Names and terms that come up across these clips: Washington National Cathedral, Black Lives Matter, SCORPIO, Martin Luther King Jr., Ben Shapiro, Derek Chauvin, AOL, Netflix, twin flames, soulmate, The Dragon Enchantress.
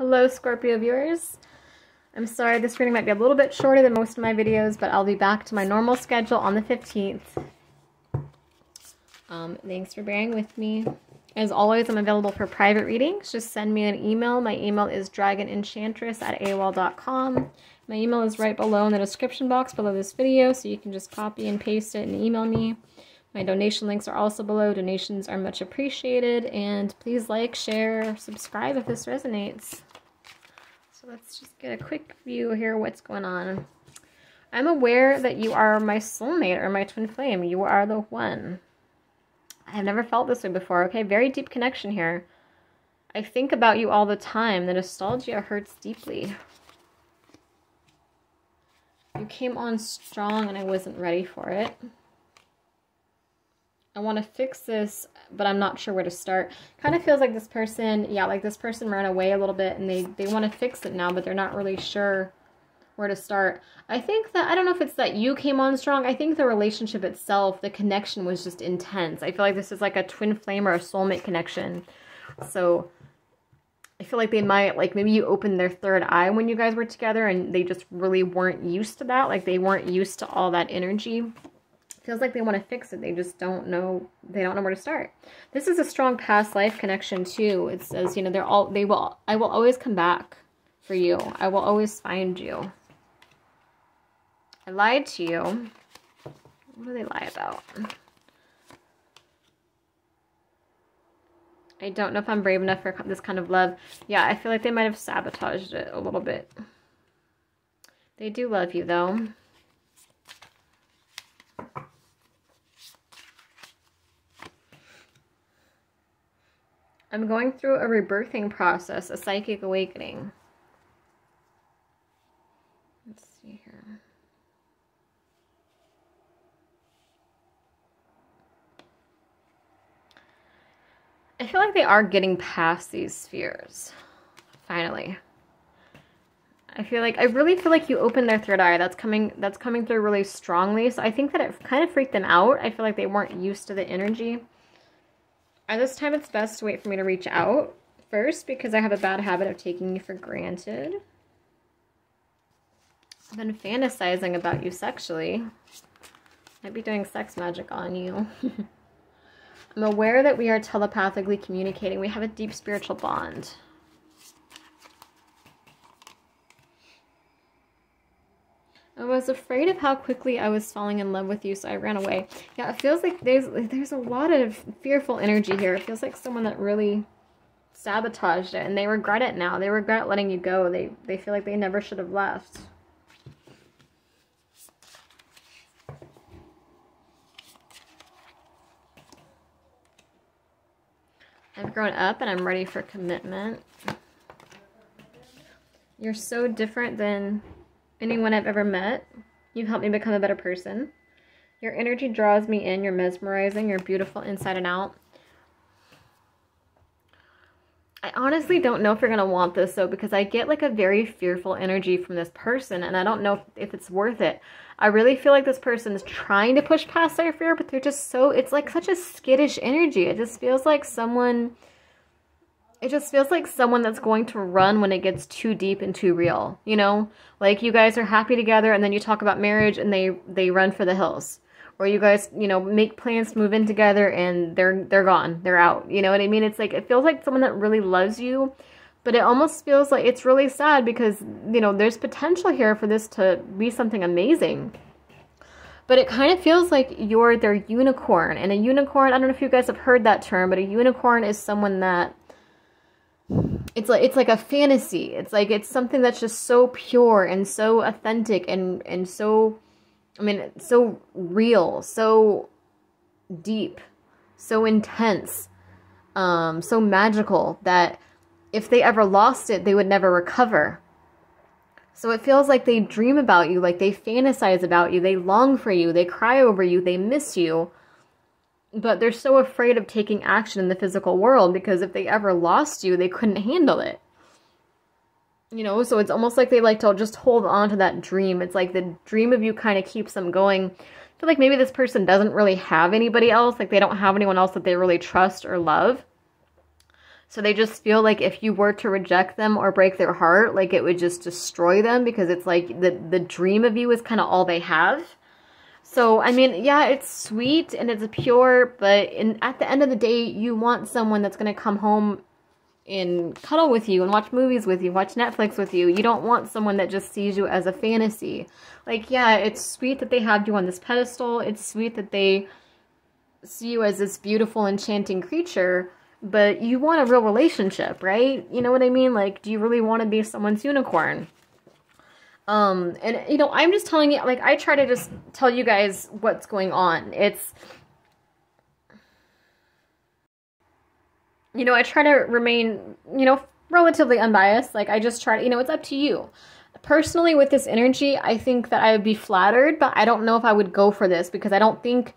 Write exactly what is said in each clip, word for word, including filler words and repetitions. Hello, Scorpio viewers. I'm sorry this reading might be a little bit shorter than most of my videos, but I'll be back to my normal schedule on the fifteenth. Um, thanks for bearing with me. As always, I'm available for private readings. Just send me an email. My email is dragon enchantress at A O L dot com. My email is right below in the description box below this video, so you can just copy and paste it and email me. My donation links are also below. Donations are much appreciated. And please like, share, subscribe if this resonates. So let's just get a quick view here what's going on. I'm aware that you are my soulmate or my twin flame. You are the one. I have never felt this way before. Okay, very deep connection here. I think about you all the time. The nostalgia hurts deeply. You came on strong and I wasn't ready for it. I want to fix this, but I'm not sure where to start. Kind of feels like this person, yeah, like this person ran away a little bit and they, they want to fix it now, but they're not really sure where to start. I think that, I don't know if it's that you came on strong. I think the relationship itself, the connection was just intense. I feel like this is like a twin flame or a soulmate connection. So I feel like they might, like maybe you opened their third eye when you guys were together and they just really weren't used to that. Like they weren't used to all that energy. Feels like they want to fix it. They just don't know. They don't know where to start. This is a strong past life connection too. It says, you know, they're all, they will, I will always come back for you. I will always find you. I lied to you. What do they lie about? I don't know if I'm brave enough for this kind of love. Yeah, I feel like they might have sabotaged it a little bit. They do love you though. I'm going through a rebirthing process, a psychic awakening. Let's see here. I feel like they are getting past these fears, finally. I feel like, I really feel like you opened their third eye. That's coming, that's coming through really strongly. So I think that it kind of freaked them out. I feel like they weren't used to the energy. At this time, it's best to wait for me to reach out first because I have a bad habit of taking you for granted. I've been fantasizing about you sexually. Might be doing sex magic on you. I'm aware that we are telepathically communicating. We have a deep spiritual bond. I was afraid of how quickly I was falling in love with you, so I ran away. Yeah, it feels like there's there's a lot of fearful energy here. It feels like someone that really sabotaged it, and they regret it now. They regret letting you go. They, they feel like they never should have left. I've grown up, and I'm ready for commitment. You're so different than anyone I've ever met. You've helped me become a better person. Your energy draws me in. You're mesmerizing. You're beautiful inside and out. I honestly don't know if you're going to want this, though, because I get, like, a very fearful energy from this person, and I don't know if it's worth it. I really feel like this person is trying to push past their fear, but they're just so... It's, like, such a skittish energy. It just feels like someone... It just feels like someone that's going to run when it gets too deep and too real, you know? Like, you guys are happy together, and then you talk about marriage, and they, they run for the hills. Or you guys, you know, make plans to move in together, and they're, they're gone. They're out. You know what I mean? It's like, it feels like someone that really loves you, but it almost feels like it's really sad because, you know, there's potential here for this to be something amazing. But it kind of feels like you're their unicorn. And a unicorn, I don't know if you guys have heard that term, but a unicorn is someone that, It's like it's like a fantasy. It's like it's something that's just so pure and so authentic and and so, I mean, so real, so deep, so intense, um, so magical that if they ever lost it, they would never recover. So it feels like they dream about you, like they fantasize about you, they long for you, they cry over you, they miss you. But they're so afraid of taking action in the physical world because if they ever lost you, they couldn't handle it. You know, so it's almost like they like to just hold on to that dream. It's like the dream of you kind of keeps them going. I feel like maybe this person doesn't really have anybody else. Like they don't have anyone else that they really trust or love. So they just feel like if you were to reject them or break their heart, like it would just destroy them, because it's like the, the dream of you is kind of all they have. So, I mean, yeah, it's sweet and it's pure, but in, at the end of the day, you want someone that's going to come home and cuddle with you and watch movies with you, watch Netflix with you. You don't want someone that just sees you as a fantasy. Like, yeah, it's sweet that they have you on this pedestal. It's sweet that they see you as this beautiful, enchanting creature, but you want a real relationship, right? You know what I mean? Like, do you really want to be someone's unicorn? Um, and, you know, I'm just telling you, like, I try to just tell you guys what's going on. It's, you know, I try to remain, you know, relatively unbiased. Like, I just try to, you know, it's up to you. Personally, with this energy, I think that I would be flattered, but I don't know if I would go for this, because I don't think...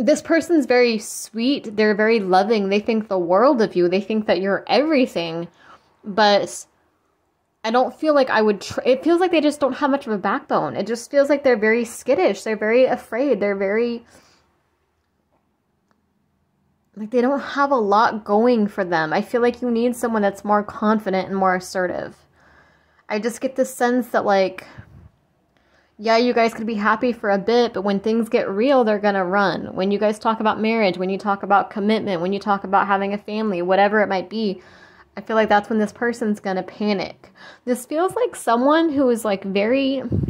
This person's very sweet. They're very loving. They think the world of you. They think that you're everything, but I don't feel like I would... Tr it feels like they just don't have much of a backbone. It just feels like they're very skittish. They're very afraid. They're very... Like, they don't have a lot going for them. I feel like you need someone that's more confident and more assertive. I just get this sense that, like, yeah, you guys could be happy for a bit, but when things get real, they're going to run. When you guys talk about marriage, when you talk about commitment, when you talk about having a family, whatever it might be, I feel like that's when this person's going to panic. This feels like someone who is, like, very... And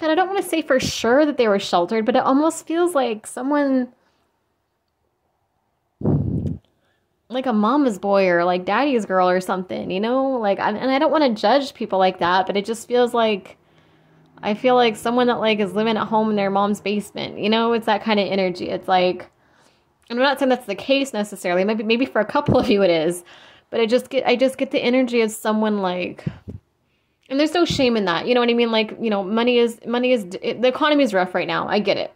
I don't want to say for sure that they were sheltered, but it almost feels like someone... like a mama's boy or like daddy's girl or something, you know, like, I'm, and I don't want to judge people like that, but it just feels like, I feel like someone that like is living at home in their mom's basement, you know, it's that kind of energy. It's like, and I'm not saying that's the case necessarily. Maybe, maybe for a couple of you it is, but I just get, I just get the energy of someone like, and there's no shame in that. You know what I mean? Like, you know, money is, money is, it, the economy is rough right now. I get it.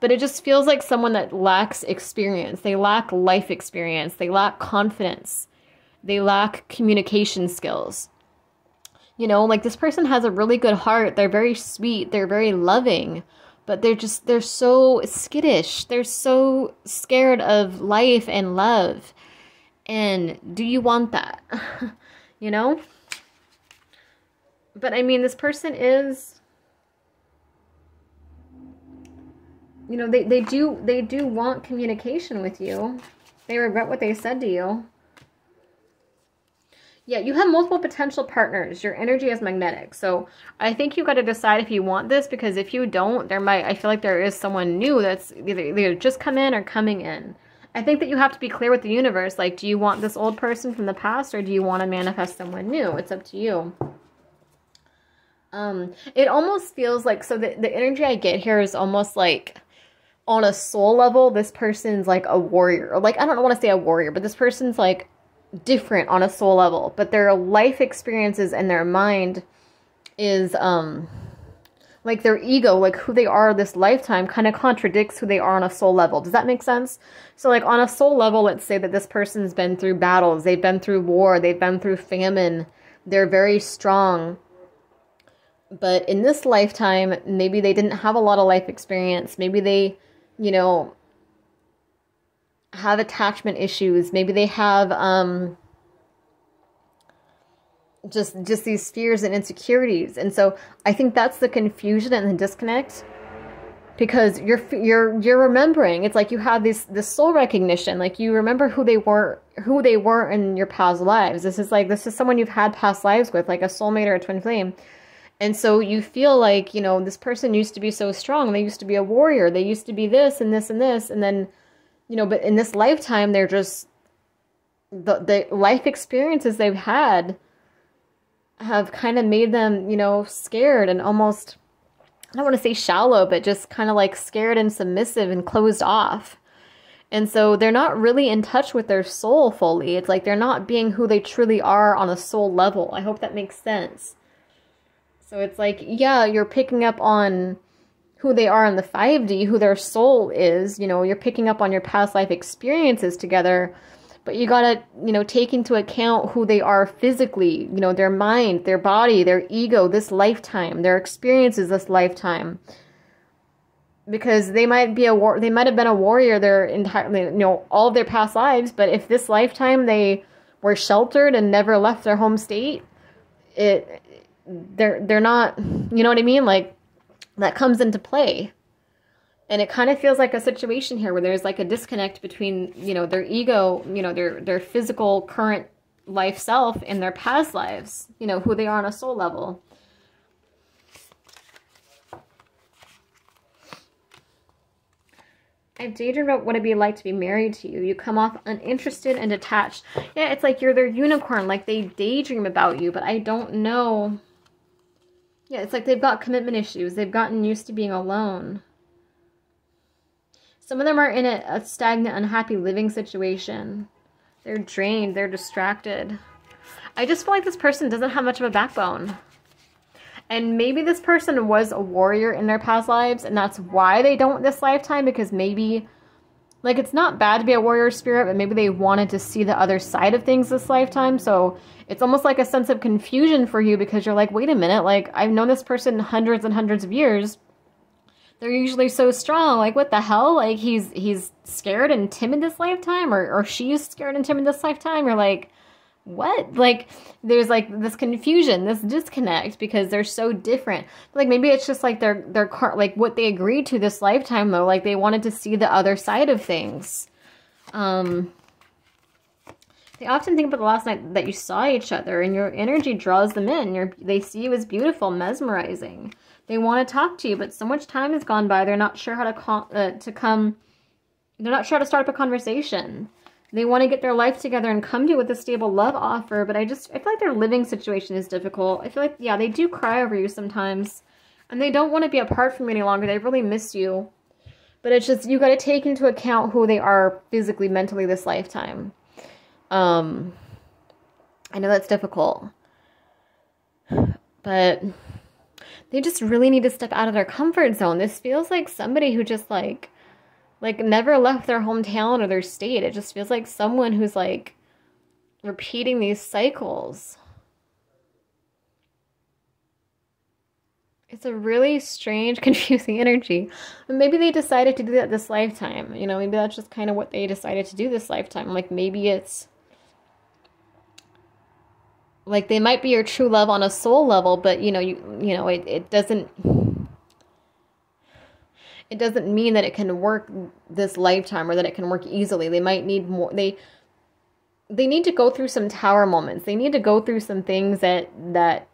But it just feels like someone that lacks experience. They lack life experience. They lack confidence. They lack communication skills. You know, like this person has a really good heart. They're very sweet. They're very loving. But they're just, they're so skittish. They're so scared of life and love. And do you want that? You know? But I mean, this person is... You know, they, they do they do want communication with you. They regret what they said to you. Yeah, you have multiple potential partners. Your energy is magnetic. So I think you got to decide if you want this, because if you don't, there might, I feel like there is someone new that's either, either just come in or coming in. I think that you have to be clear with the universe. Like, do you want this old person from the past, or do you want to manifest someone new? It's up to you. Um, it almost feels like, so the, the energy I get here is almost like... On a soul level, this person's like a warrior. Like, I don't want to say a warrior, but this person's like different on a soul level. But their life experiences and their mind is um, like their ego, like who they are this lifetime kind of contradicts who they are on a soul level. Does that make sense? So like on a soul level, let's say that this person's been through battles. They've been through war. They've been through famine. They're very strong. But in this lifetime, maybe they didn't have a lot of life experience. Maybe they... you know, have attachment issues. Maybe they have um, just just these fears and insecurities. And so I think that's the confusion and the disconnect, because you're you're you're remembering. It's like you have this this soul recognition. Like you remember who they were, who they were in your past lives. This is like this is someone you've had past lives with, like a soulmate or a twin flame. And so you feel like, you know, this person used to be so strong. They used to be a warrior. They used to be this and this and this. And then, you know, but in this lifetime, they're just, the, the life experiences they've had have kind of made them, you know, scared and almost, I don't want to say shallow, but just kind of like scared and submissive and closed off. And so they're not really in touch with their soul fully. It's like they're not being who they truly are on a soul level. I hope that makes sense. So it's like, yeah, you're picking up on who they are in the five D, who their soul is. You know, you're picking up on your past life experiences together, but you got to, you know, take into account who they are physically, you know, their mind, their body, their ego, this lifetime, their experiences this lifetime. because they might be a war they might have been a warrior their entire, you know, all of their past lives, but if this lifetime they were sheltered and never left their home state, it they're they're not, you know what I mean? Like, that comes into play. And it kind of feels like a situation here where there's like a disconnect between, you know, their ego, you know, their their physical current life self and their past lives, you know, who they are on a soul level. I've daydreamed about what it'd be like to be married to you. You come off uninterested and detached. Yeah, it's like you're their unicorn, like they daydream about you, but I don't know. Yeah, it's like they've got commitment issues. They've gotten used to being alone. Some of them are in a, a stagnant, unhappy living situation. They're drained. They're distracted. I just feel like this person doesn't have much of a backbone. And maybe this person was a warrior in their past lives, and that's why they don't this lifetime, because maybe, like, it's not bad to be a warrior spirit, but maybe they wanted to see the other side of things this lifetime. So it's almost like a sense of confusion for you, because you're like, wait a minute, like, I've known this person hundreds and hundreds of years. They're usually so strong. Like, what the hell? Like, he's he's scared and timid this lifetime, or, or she's scared and timid this lifetime. You're like, what? Like, there's like this confusion, this disconnect, because they're so different. Like, maybe it's just like their their like what they agreed to this lifetime, though. Like, they wanted to see the other side of things. Um, they often think about the last night that you saw each other, and your energy draws them in. You're, they see you as beautiful, mesmerizing. They want to talk to you, but so much time has gone by. They're not sure how to uh, to come. They're not sure how to start up a conversation. They want to get their life together and come to you with a stable love offer. But I just, I feel like their living situation is difficult. I feel like, yeah, they do cry over you sometimes, and they don't want to be apart from you any longer. They really miss you, but it's just, you got to take into account who they are physically, mentally this lifetime. Um, I know that's difficult, but they just really need to step out of their comfort zone. This feels like somebody who just like, like never left their hometown or their state. It just feels like someone who's like repeating these cycles. It's a really strange, confusing energy. And maybe they decided to do that this lifetime. You know, maybe that's just kind of what they decided to do this lifetime. Like, maybe it's like they might be your true love on a soul level, but you know, you you know, it, it doesn't it doesn't mean that it can work this lifetime, or that it can work easily. They might need more. They they need to go through some tower moments. They need to go through some things that that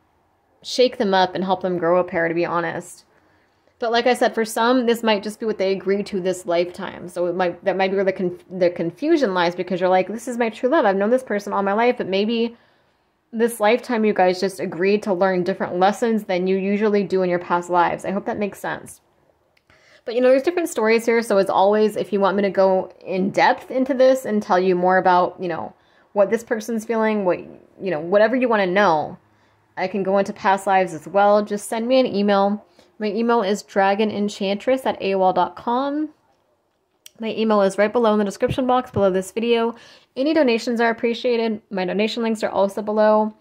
shake them up and help them grow a pair, to be honest. But like I said, for some, this might just be what they agree to this lifetime. So it might that might be where the conf the confusion lies, because you're like, this is my true love. I've known this person all my life, but maybe this lifetime you guys just agreed to learn different lessons than you usually do in your past lives. I hope that makes sense. But you know, there's different stories here, so as always, if you want me to go in depth into this and tell you more about, you know, what this person's feeling, what, you know, whatever you want to know, I can go into past lives as well. Just send me an email. My email is dragon enchantress at A O L dot com. My email is right below in the description box below this video. Any donations are appreciated. My donation links are also below.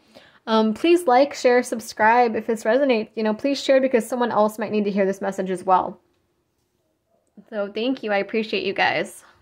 Um, please like, share, subscribe if this resonates. You know, please share, because someone else might need to hear this message as well. So thank you. I appreciate you guys.